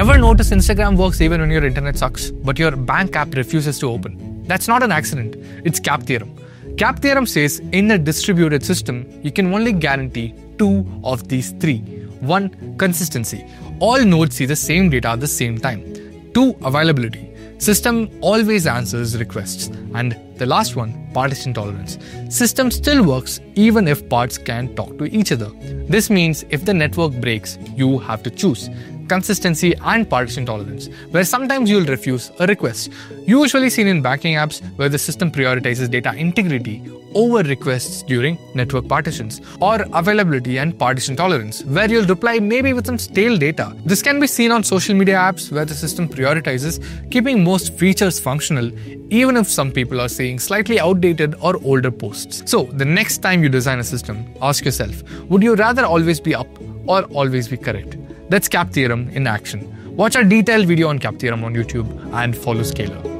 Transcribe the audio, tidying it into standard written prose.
Ever notice Instagram works even when your internet sucks, but your bank app refuses to open? That's not an accident, it's CAP theorem. CAP theorem says in a distributed system, you can only guarantee two of these three. One, consistency. All nodes see the same data at the same time. Two, availability. System always answers requests. And the last one, partition tolerance. System still works even if parts can't talk to each other. This means if the network breaks, you have to choose consistency and partition tolerance, where sometimes you'll refuse a request, usually seen in banking apps where the system prioritizes data integrity over requests during network partitions, or availability and partition tolerance, where you'll reply maybe with some stale data. This can be seen on social media apps where the system prioritizes keeping most features functional, even if some people are seeing slightly outdated or older posts. So the next time you design a system, ask yourself, would you rather always be up or always be correct? That's CAP theorem in action. Watch our detailed video on CAP theorem on YouTube and follow SCALER.